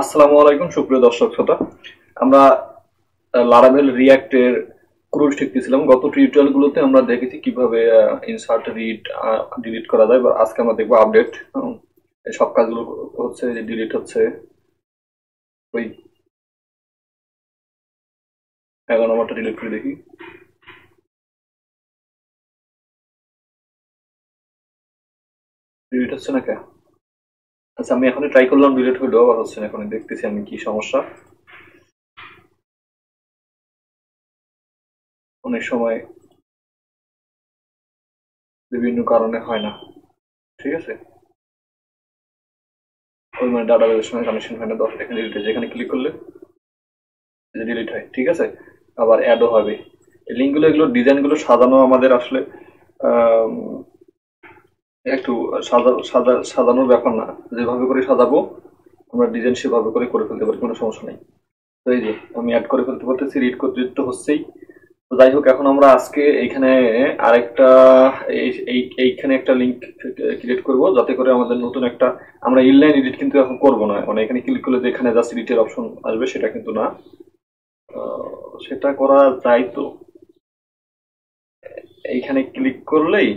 আসসালামু আলাইকুম সুপ্রিয় দর্শক শ্রোতা, আমরা লারাভেল রিয়্যাক্টের ক্রুজ শিখতেছিলাম। গত টিউটোরিয়ালগুলোতে আমরা দেখেছি কিভাবে ইনসার্ট, রিড, ডিলিট করা যায়। আজকে আমরা দেখবো আপডেট। সব কাজগুলো হচ্ছে ডিলিট হচ্ছে ওই ১১ নম্বরটা ডিলিট করে দেখি। ডিলিট হচ্ছে না কে? আচ্ছা, আমি এখনই ট্রাই করলাম, ডিলিট হইলো, আবার হচ্ছে না। এখন দেখতেছি আমি কি সমস্যা। অনেক সময় বিভিন্ন কারণে হয় না, ঠিক আছে। ওই মানে ডাটাবেজের সঙ্গে কানেকশন হয় না। এখানে ডিলিট হয়, এখানে ক্লিক করলে ডিলিট হয়, ঠিক আছে। আবার অ্যাডও হবে। এই লিঙ্কগুলো, এগুলো ডিজাইনগুলো সাজানো আমাদের আসলে একটু সাজানোর ব্যাপার না। যেভাবে করে সাজাবো আমরা ডিজাইন সেভাবে করে করে ফেলতে পারি, কোনো সমস্যা নেই। তো এই যে আমি অ্যাড করে ফেলতে পারতেছি, রিড করতে তো হচ্ছেই। তো যাই হোক, এখন আমরা আজকে এইখানে আরেকটা এইখানে একটা লিঙ্ক ক্রিয়েট করবো, যাতে করে আমাদের নতুন একটা, আমরা ইনলাইন এডিট কিন্তু এখন করবো না। মানে এখানে ক্লিক করলে যেখানে জাস্ট এডিটের অপশন আসবে সেটা কিন্তু না, সেটা করা যায়। তো এইখানে ক্লিক করলেই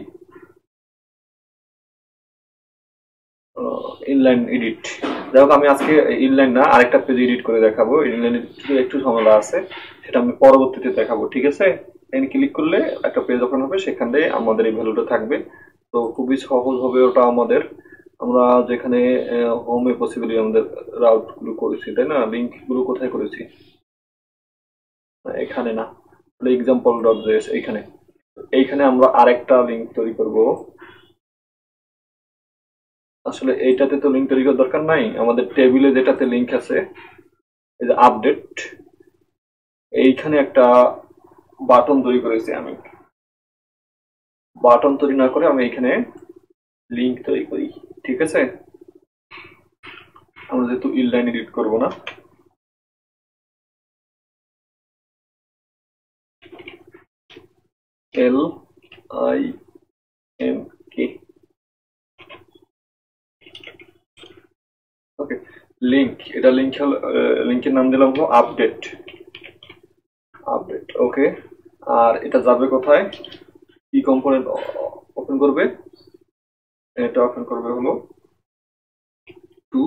ইনলাইন এডিট। যাই হোক, আমি আজকে ইনলাইন না, আরেকটা পেজ এডিট করে দেখাবো। ইনলাইন একটু ঝামেলা আছে, সেটা আমি পরবর্তীতে দেখাবো, ঠিক আছে। এখানে ক্লিক করলে একটা পেজ ওপেন হবে, সেখানে আমাদের এই ভ্যালুটা থাকবে। তো খুবই সহজ হবে ওটা আমাদের। আমরা যেখানে হোমে পসিবলি আমাদের রাউটগুলো করেছি, তাই না, লিঙ্কগুলো কোথায় করেছি? এখানে না, এক্সাম্পল ডট জেএস। এইখানে এইখানে আমরা আরেকটা লিঙ্ক তৈরি করবো। আসলে এইটাতে তো লিঙ্ক তৈরি করার দরকার নাই। আমাদের টেবিলে যেটাতে লিঙ্ক আছে, এই যে আপডেট, এইখানে একটা বাটন তৈরি করেছি। আমি বাটন তৈরি না করে আমি এখানে লিঙ্ক তৈরি করি, ঠিক আছে। আমরা যেহেতু ইনলাইন এডিট করব না, L I M K, okay, link. এটা লিঙ্ক, লিঙ্কের নাম দিলাম হলো আপডেট, আপডেট, ওকে। আর এটা যাবে কোথায়? কি কম্পোনেন্ট ওপেন করবে? এটা ওপেন করবে হলো টু,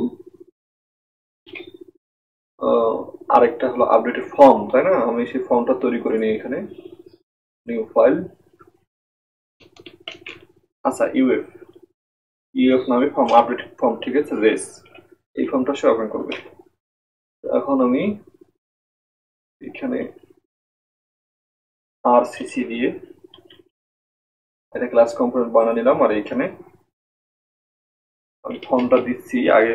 আরেকটা হলো আপডেটের ফর্ম, তাই না। আমি সেই ফর্মটা তৈরি করে নিই। এখানে নিউ ফাইল, আচ্ছা, ইউএফ, ইউএফ নামে ফর্ম, আপডেটেড ফর্ম, ঠিক আছে। রেস এই ফর্মটা সে ওপেন করবে। এখন আমি এখানে আর সিসি দিয়ে একটা ক্লাস কম্পোনেন্ট বানা নিলাম। আর এখানে আমি ফর্মটা দিচ্ছি, আগে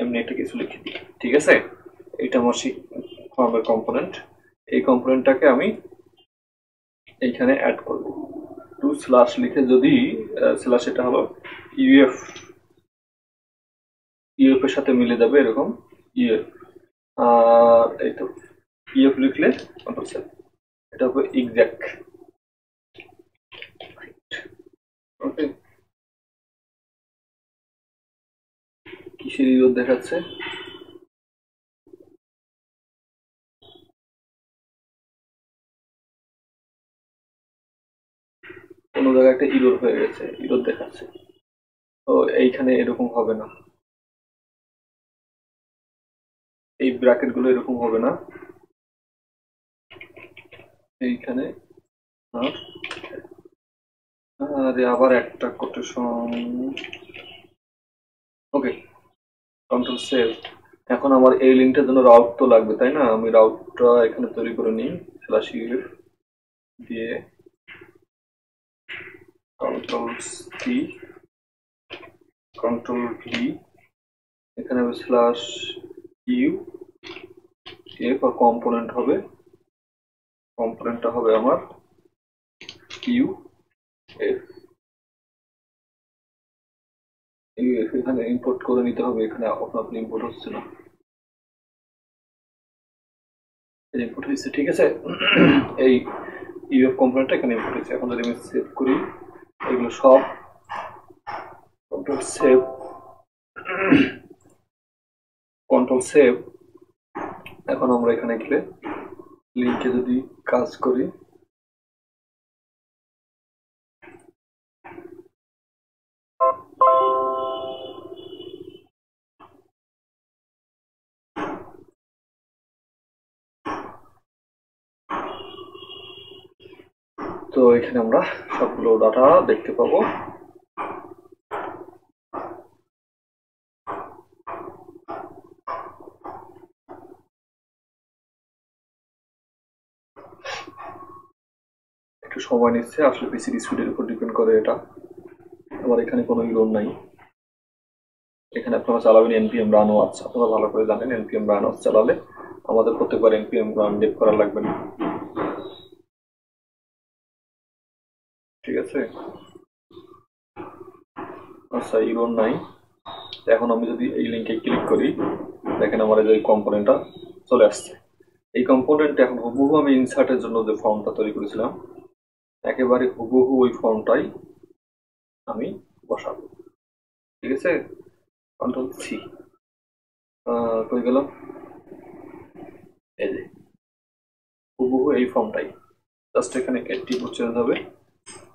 এমনি একটা কিছু লিখে দিই, ঠিক আছে। এটা আমার সেই ফর্মের কম্পোনেন্ট। এই কম্পোনেন্টটাকে আমি এইখানে অ্যাড করব। টু স্ল্যাশ লিখে যদি স্ল্যাশ, এটা হলো ইউএফ, ইউএফ এর সাথে মিলে যাবে এরকম ইউএফ। আর এই তো ইউএফ লিখলে এটা হবে এক্সাক্ট, ওকে। কিসের ইউএফ দেখাচ্ছে? কোনো জায়গায় একটা ইরোর হয়ে গেছে, ইরোর দেখাচ্ছে। তো এইখানে এরকম হবে না, এই ব্র্যাকেটগুলো এরকম হবে না। এইখানে আরে আবার একটা কোটেশন, ওকে, কন্ট্রোল সেভ। এখন আমার এই লিঙ্কটার জন্য রাউট তো লাগবে, তাই না। আমি রাউটটা এখানে তৈরি করে নিই, স্ল্যাশ ইউএফ দিয়ে কন্ট্রোল সি, কন্ট্রোল ভি, এখানে হবে স্ল্যাশ ইউ এফ, আর কম্পোনেন্ট হবে, কম্পোনেন্টটা হবে আমার ইউ এফ। এখানে ইম্পোর্ট করে নিতে হবে, এখানে আপনার ইম্পোর্ট হচ্ছে না, ইম্পোর্ট হয়েছে, ঠিক আছে। এই ইউএফ কম্পোনেন্টটা এখানে ইম্পোর্ট হয়েছে। এখন যদি আমি সেভ করি, এগুলো সব সেভ, কন্ট্রোল সেভ। এখন আমরা এখানে গেলে লিংকে যদি কাজ করি, তো এখানে আমরা সবগুলো ডাটা দেখতে পাবো। একটু সময় নিচ্ছে, আসলে পিসির স্পিডের উপর ডিপেন্ড করে এটা। আমার এখানে কোনো ইরর নাই, এখানে আপনারা চালাবেন npm run ও। আচ্ছা, আপনারা ভালো করে জানেন npm run ও চালালে আমাদের প্রত্যেকবার npm run ডিপ করা লাগবে না, ঠিক আছে? আচ্ছা, ইরর নাই। এখন আমি যদি এই লিংকে ক্লিক করি, দেখেন আমার যে কম্পোনেন্টটা চলে আসছে। এই কম্পোনেন্টটা এখন হুবহু আমি ইনসার্টের জন্য যে ফর্মটা তৈরি করেছিলাম, একেবারে হুবহু ওই ফর্মটাই আমি বসাবো, ঠিক আছে? কন্ট্রোল সি কই গেল, এই যে হুবহু এই ফর্মটাই, জাস্ট এখানে অ্যাট্রিবিউট চেঞ্জ হবে।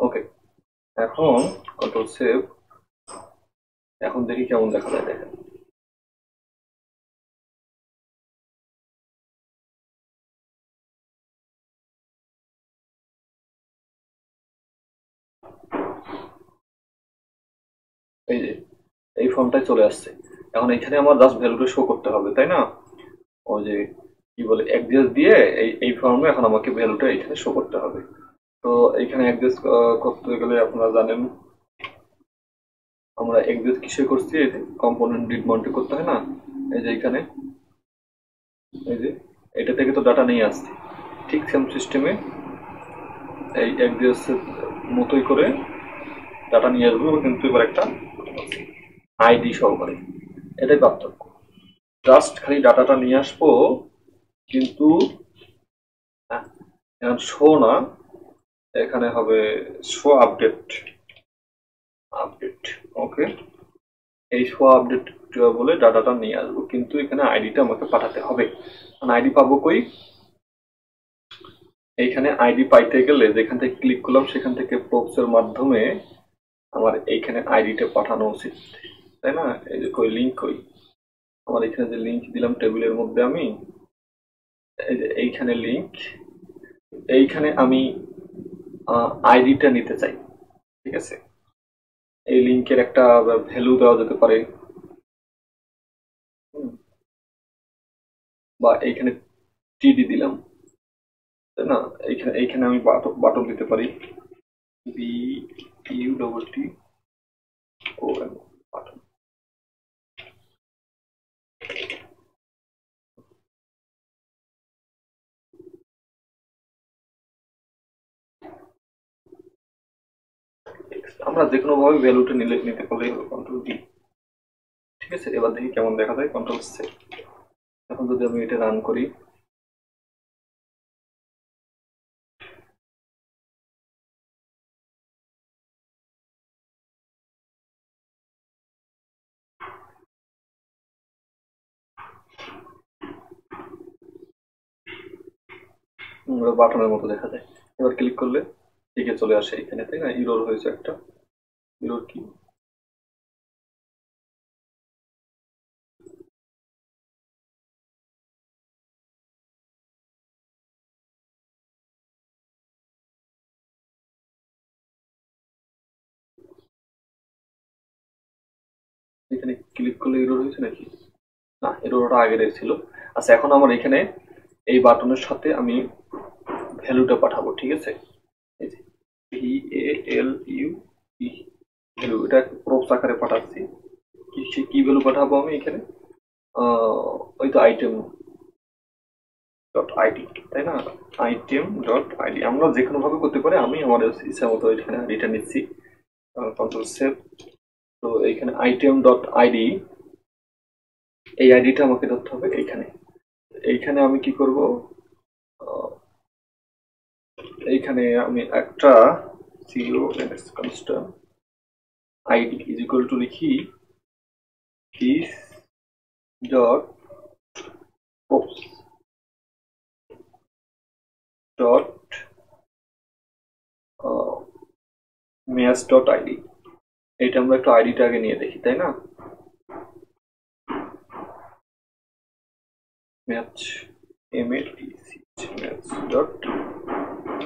ওকে, এখন কন্ট্রোল সেভ। এখন দেখি কেমন দেখা যায়। দেখেন এই যে এই ফর্মটাই চলে আসছে। এখন এখানে আমার জাস্ট ভ্যালুটা শো করতে হবে, তাই না? ওই যে কি বলে অ্যাড্রেস দিয়ে এই ফর্মে এখন আমাকে ভ্যালুটা এখানে শো করতে হবে। তো এইখানে অ্যাড্রেস করতে গেলে আপনারা জানেন আমরা অ্যাড্রেস কিসে করছি, কম্পোনেন্ট ডিড মন্টে করতে হয় না। এই যে এখানে এই যে এটা থেকে তো ডাটা নিয়ে আসছে, ঠিক সেম সিস্টেমে এই অ্যাড্রেসের মতোই করে ডাটা নিয়ে আসবো, কিন্তু এবার একটা আইডি সহকারে। এটাই পার্থক্য, জাস্ট খালি ডাটাটা নিয়ে আসবো কিন্তু শো না, এখানে হবে শো আপডেট। ওকে, এই শো আপডেট বলে ডাটাটা নিয়ে আসবো, কিন্তু এখানে আইডিটা আমাকে পাঠাতে হবে। আইডি পাবো কই? এইখানে আইডি পাইতে গেলে যেখান থেকে ক্লিক করলাম সেখান থেকে প্রক্সের মাধ্যমে আমার এইখানে আইডিটা পাঠানো উচিত, তাই না? এই যে কই লিঙ্ক, কই আমার এখানে যে লিঙ্ক দিলাম টেবিলের মধ্যে, আমি এই যে এইখানে লিঙ্ক, এইখানে আমি আইডিটা নিতে চাই, ঠিক আছে? এই লিঙ্কের একটা ভ্যালু দেওয়া যেতে পারে, বা এইখানে টিডি দিলাম, তাই না? এইখানে আমি বাটন দিতে পারি, B U double T O M button. আমরা যে কোনো ভাবে ভ্যালুটা নিতে পারলেই হলো, কন্ট্রোল ডি, ঠিক আছে? এবার দেখি কেমন দেখা যায়, কন্ট্রোল সি। এখন যদি আমি এটা রান করি, বাটনের মতো দেখা যায়। এবার ক্লিক করলে এগিয়ে চলে আসে এখানে, তাই না? ইরোর হয়েছে একটা, ইরোর কি এখানে ক্লিক করলে ইরোর হয়েছে নাকি না? ইরোরটা আগে ছিল। আচ্ছা, এখন আমার এখানে এই বাটনের সাথে আমি ভ্যালুটা পাঠাবো, ঠিক আছে? VALUE ভ্যালু, এটা প্রপস আকারে পাঠাচ্ছি। কি ভ্যালু পাঠাবো আমি এখানে? ওই তো item.id, তাই না? item.id আমরা যে কোনো ভাবে করতে পারি। আমি আমার ইচ্ছা মতো এখানে আইডিটা নিচ্ছি, কন্ট্রোল সেভ। তো এইখানে item.id, এই আইডিটা আমাকে ধরতে হবে এইখানে। এইখানে আমি কি করব, এইখানে আমি একটা আইডি ইজ ইকুয়াল টু লিখি this dot oops, dot match dot id. এটা আমরা একটু আইডিটাকে নিয়ে দেখি, তাই না? Match match dot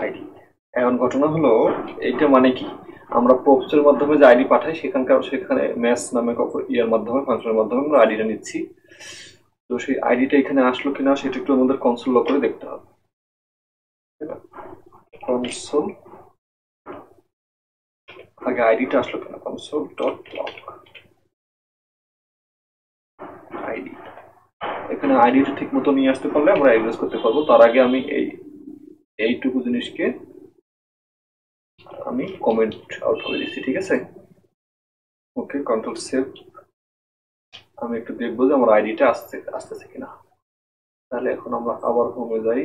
id. এখন ঘটনা হলো এটা মানে কি, আমরা প্রপসের মাধ্যমে যে আইডি পাঠাই সেখানকার সেখানে ম্যাচ নামে ইয়ার মাধ্যমে ফাংশনের মাধ্যমে আমরা আইডিটা নিচ্ছি। তো সেই আইডিটা এখানে আসলো কিনা সেটা একটু আমাদের কনসোল লক করে দেখতে হবে। কনসোল আগে আইডিটা আসলো কিনা, কনসোল ডট লক আইডি। এখানে আইডিটা ঠিক মতো নিয়ে আসতে পারলে আমরা অ্যাড্রেস করতে পারবো। তার আগে আমি এইটুকু জিনিসকে আমি কমেন্ট আউট করে দিচ্ছি, ঠিক আছে? Okay, control save. আমি একটু দেখবো যে আমার আইডিটা আসতেছে কিনা। তাহলে এখন আমরা আবার হোমে যাই।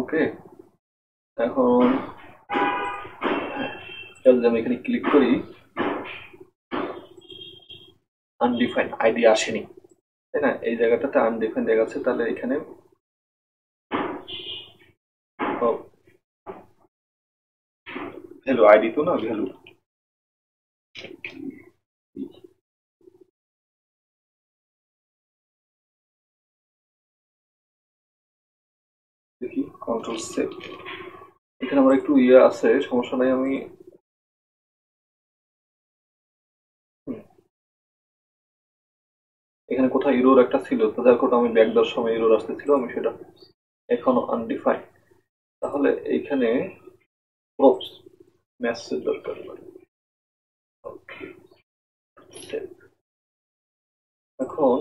ওকে, এখন যদি আমি এখানে ক্লিক করি, আনডিফাইন্ড আইডি আসেনি, তাই না? এই জায়গাটাতে আনডিফাইন্ড দেখাচ্ছে। তাহলে এখানে ভ্যালু আইডি তো না, ভ্যালু দেখি। Control save. এখানে আমার একটু ইয়ে আছে, সমস্যা নাই। আমি এখানে কোথায় ইউরোর একটা ছিল, যার কোটা আমি ব্যাক দেওয়ার সময় ইউরোর আসতেছিল, আমি সেটা এখনো আনডিফাইন্ড। তাহলে এইখানে প্রপস মেসেজ দরকার। এখন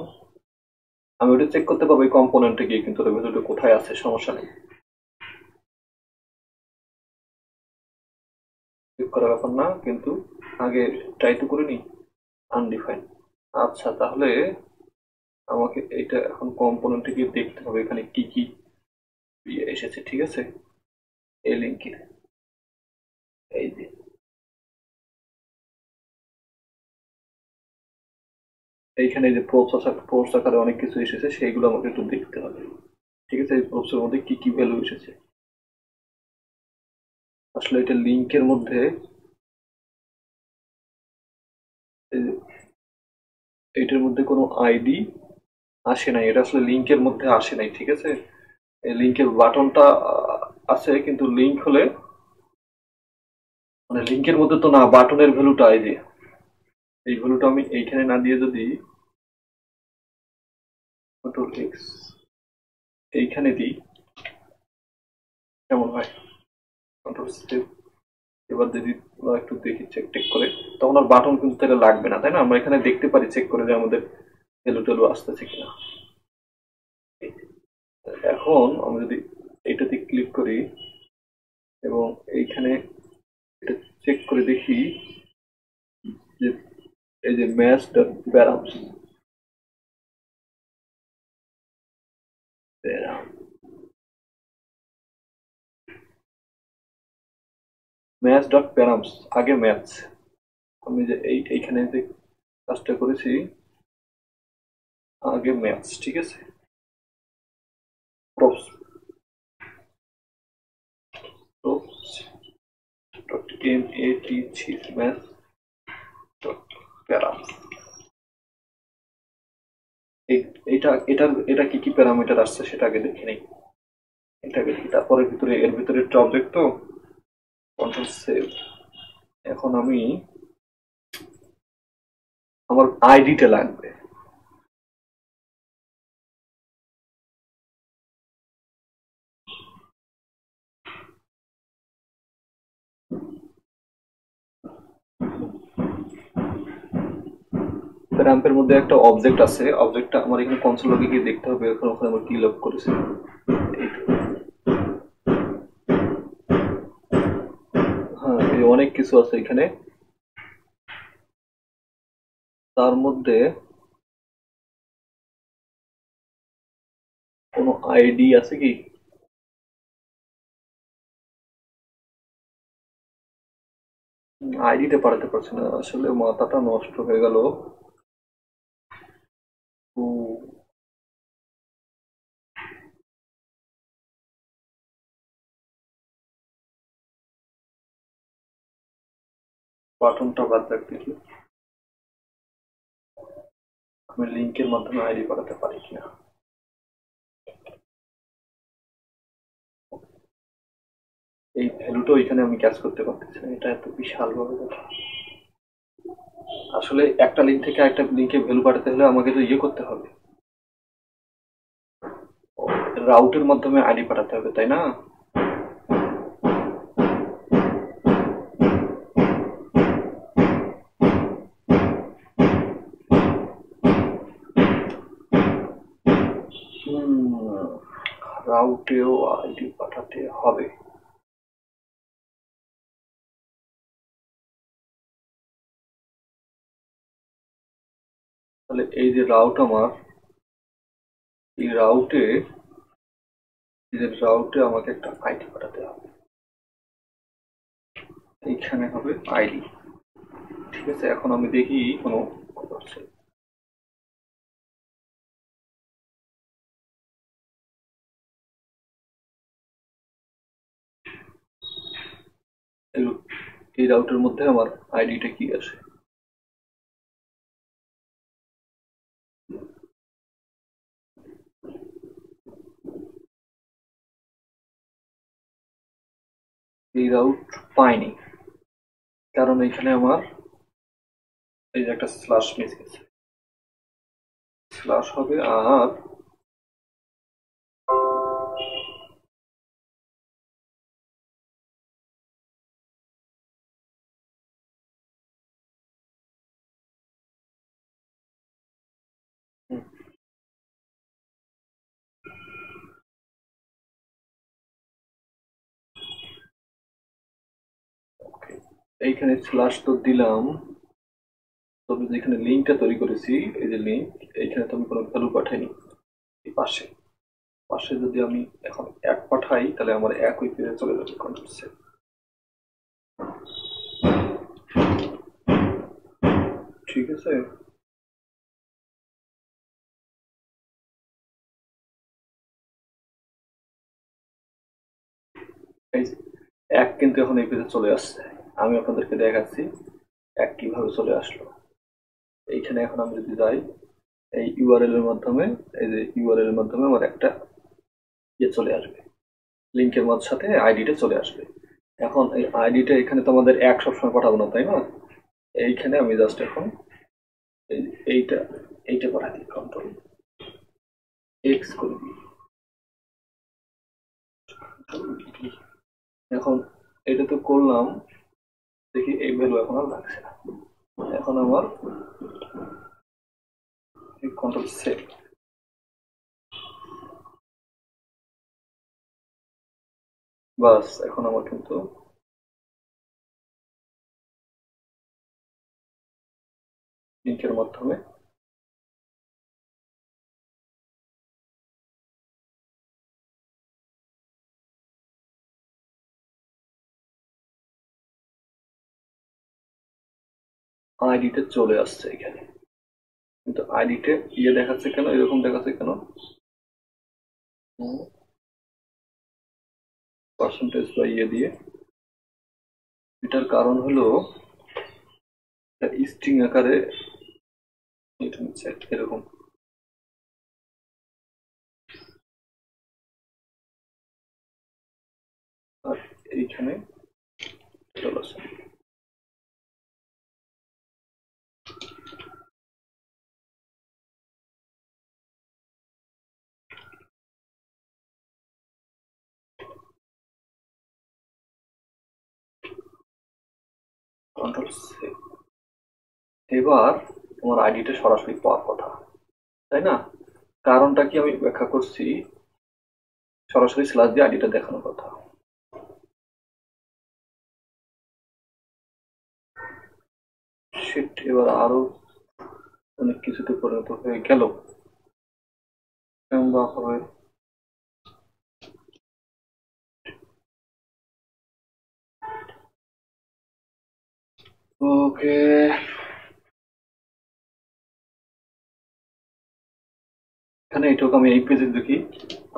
আমি ওটা চেক করতে পারবো এই কম্পোনেন্টে গিয়ে, কিন্তু ওটা ভেতরে কোথায় আছে, সমস্যা নেই, চেক করার ব্যাপার না। কিন্তু আগে ট্রাই তো করে নি, আনডিফাইন্ড। আচ্ছা, তাহলে আমাকে এটা এখন কম্পোনেন্টে গিয়ে দেখতে হবে এখানে কি কি এসেছে, ঠিক আছে? এই লিঙ্কে এই যে এইখানে যে প্রপস আকারে অনেক কিছু এসেছে, সেইগুলো আমাকে একটু দেখতে হবে, ঠিক আছে? এই প্রপসের মধ্যে কি কি ভ্যালু এসেছে। আসলে এটা লিঙ্কের মধ্যে এটার মধ্যে কোনো আইডি আসে নাই, এটা আসলে লিঙ্কের মধ্যে আসে নাই, ঠিক আছে? লিঙ্কের বাটনটা আছে, কিন্তু লিঙ্ক হলে মানে লিঙ্কের মধ্যে তো না, বাটনের ভ্যালুটা আইডি, এই ভ্যালুটা আমি এইখানে না দিয়ে যদি কন্ট্রোল এক্স এইখানে দিই, কেমন হয়? Control save. এবার যদি একটু দেখি চেক টেক করে, তখন আর বাটন কিন্তু এটা লাগবে না, তাই না? আমরা এখানে দেখতে পারি চেক করে যে আমাদের ভ্যালু টেলু আসতেছে কিনা। এখন আমি যদি এইটাতে ক্লিক করি এবং এইখানে এটা চেক করে দেখি যে এই যে match dot params, match dot params আগে ম্যাচ। আমি যে এইখানে যে কাজটা করেছি আগে ম্যাচ, ঠিক আছে? Props dot match dot params. এটা কি কি প্যারামিটার আসছে সেটা আগে দেখে নেই, এটাকে তারপরে ভিতরে এর ভিতরে একটা অবজেক্ট। তো কন্ট্রোল সেভ। এখন আমি আমার আইডিটা লাগবে, প্যারাম্পের মধ্যে একটা অবজেক্ট আছে, অবজেক্টটা আমার এখানে কনসোল লগে গিয়ে দেখতে হবে। এখন ওখানে আমার কি লক করেছে, অনেক কিছু আছে এখানে। তার মধ্যে কোনো আইডি আছে কি? আইডিটা পাঠাতে পারছি না, আসলে মাথাটা নষ্ট হয়ে গেল। বাটনটা বাদ রাখতে কি আমি লিঙ্কের মাধ্যমে আইডি পাঠাতে পারি কিনা? এই ভ্যালুটা ওইখানে আমি ক্যাচ করতে পারতেছি না, এটা এত বিশাল বড় কথা। আসলে একটা লিঙ্ক থেকে আরেকটা লিঙ্কে ভ্যালু পাঠাতে হলে আমাকে তো ইয়ে করতে হবে, রাউটের মাধ্যমে আইডি পাঠাতে হবে, তাই না? রাউটেও আইডি পাঠাতে হবে। তাহলে এই যে রাউট আমার, এই রাউটে আমাকে একটা আইডি পাঠাতে হবে, এইখানে হবে আইডি। ঠিক আছে, এখন আমি দেখি কোনো এই রাউটের মধ্যে আমার আইডিটা কি আছে। এই রাউট পাইনি, কারণ এখানে আমার এই যে একটা স্ল্যাশ মিস গেছে। স্ল্যাশ হবে আর এইখানে স্ল্যাশ তো দিলাম, তবে যেখানে লিঙ্কটা তৈরি করেছি এই যে লিঙ্ক, এইখানে তো আমি কোনো ভ্যালু পাঠাইনি। এই পাশে যদি আমি এখন এক পাঠাই তাহলে আমার এক ওই পেজে চলে যাবে। কন্ট্রোল ঠিক আছে, এই এক কিন্তু এখন এই পেজে চলে আসছে। আমি আপনাদেরকে দেখাচ্ছি এক কিভাবে চলে আসলো। এইখানে এখন আমি যদি যাই এই ইউআরএল এর মাধ্যমে, এই যে ইউআরএল এর মাধ্যমে আমার একটা ইয়ে চলে আসবে, লিঙ্কের সাথে আইডিটা চলে আসবে। এখন এই আইডিটা এখানে তো আমাদের এক সবসময় পাঠাবো না, তাই না? এইখানে আমি জাস্ট এখন এইটা পাঠাই, কন্ট্রোল এক্স করবি। এখন এটা তো করলাম, দেখি এই ভ্যালু এখন আর লাগছে না। এখন আমার কন্ট্রোল সেভ, বাস এখন আমার কিন্তু লিঙ্কের মাধ্যমে আইডিতে চলে আসছে। এখানে কিন্তু আইডিতে ইয়ে দেখাচ্ছে কেন, এরকম দেখাচ্ছে কেন? পার্সেন্টেজ বা ইয়ে দিয়ে, এটার কারণ হলো স্ট্রিং আকারে এরকম। আর এইখানে চলে আসছে, কন্ট্রোল সেভ। এবার তোমার আইডিটা সরাসরি পাওয়ার কথা, তাই না? কারণটা কি আমি ব্যাখ্যা করছি, সরাসরি স্ল্যাশ দিয়ে আইডিটা দেখানোর কথা। এবার আরো অনেক কিছুতে পরিণত হয়ে গেল। Okay. এখানে এটাকে আমি এই পেজে দেখি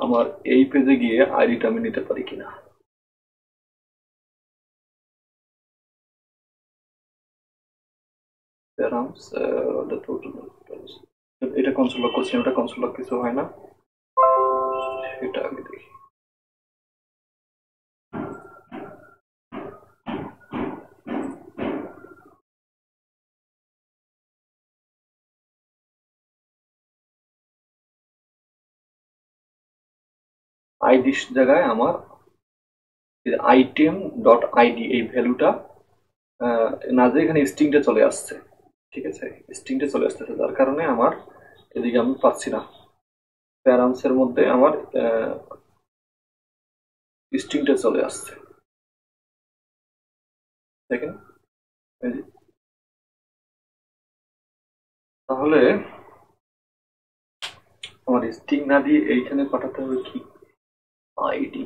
আমার এই পেজে গিয়ে আইডিটা আমি নিতে পারি কিনা terms the total এটা কনসোল লক করছি এটা কনসোল লক কিছু হয় না এটা আমি দেখি id জায়গায় আমার item.id এই ভ্যালুটা না যে এখানে স্ট্রিংটা চলে আসছে ঠিক আছে স্ট্রিংটা চলে আসছে তার কারণে আমার এদিকে আমি পাচ্ছি না প্যারামস এর মধ্যে আমার স্ট্রিংটা চলে আসছে দেখেন তাহলে আমার স্ট্রিং না দিয়ে এইখানে পাঠাতে হবে কি ID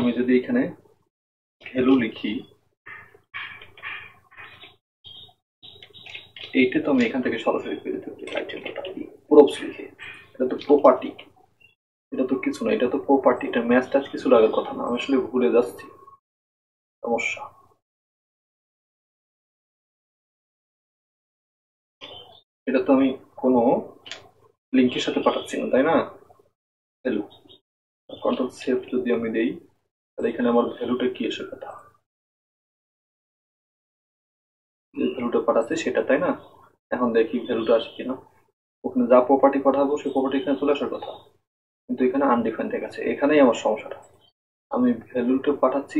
আমি যদি এখানে hello লিখি এইটা তো আমি এখান থেকে সরাসরি পেয়ে যেতে পারি আইটেমটা props লিখি এটা তো property এটা তো কিছু না এটা তো property এটা ম্যাচ টাচ কিছু লাগার কথা না আমি আসলে ভুলে যাচ্ছি সমস্যা এটা তো আমি কোনো লিংকের সাথে পাঠাচ্ছি না তাই না hello control save যদি আমি দেই তাহলে এখানে আমার ভ্যালুটা কি এসে কথা এই ভ্যালুটা পাঠাতে সেটা তাই না এখন দেখি ভ্যালুটা আসে কিনা ওখানে যা প্রপার্টি পাঠাবো সেই প্রপার্টি এখানে চলে আসার কথা কিন্তু এখানে আনডিফাইন্ড আছে এখানেই আমার সমস্যাটা আমি ভ্যালুটা পাঠাচ্ছি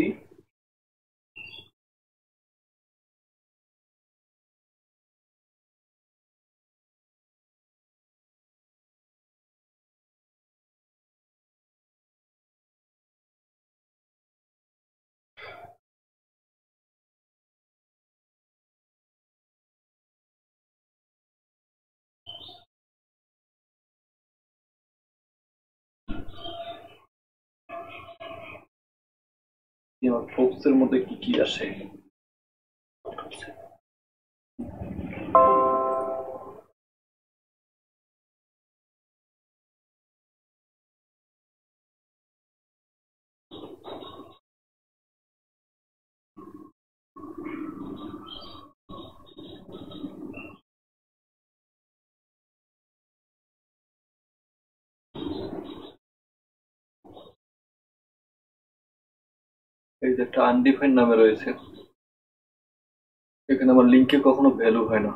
you know props এর মধ্যে কি কি আসে এই যে undefined নামে রয়েছে এখানে আমার লিংকে কখনো ভ্যালু হয় না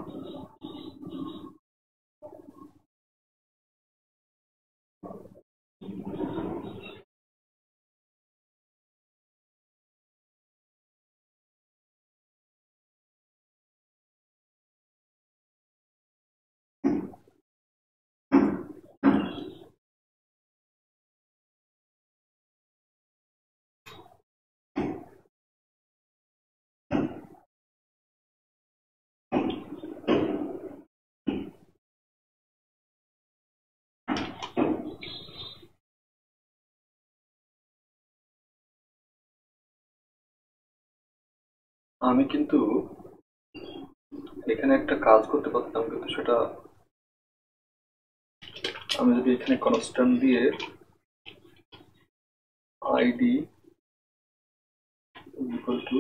আমি কিন্তু এখানে একটা কাজ করতে পারতাম কিন্তু সেটা আমি যদি এখানে কনস্ট্যান্ট দিয়ে id equal to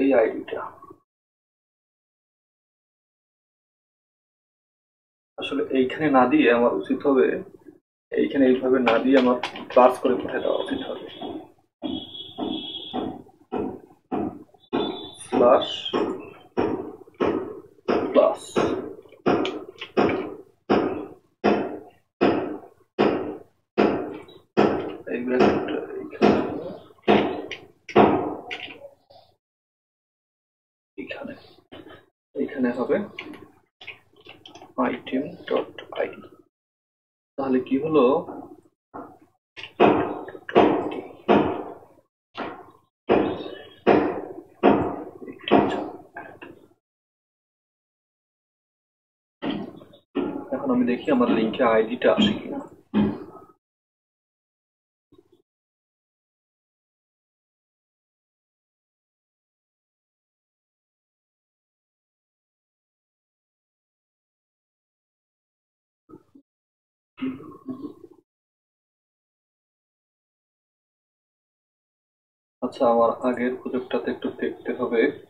এই আইডিটা আসলে এইখানে না দিয়ে আমার উচিত হবে এইখানে এইভাবে না দিয়ে আমার প্লাস করে পাঠিয়ে দেওয়া উচিত হবে Plus এখানে হবে item.id তাহলে কি হলো এখন আমি দেখি আমার লিংকে আইডিটা আসে কিনা আচ্ছা আমার আগের প্রজেক্টটাতে একটু দেখতে হবে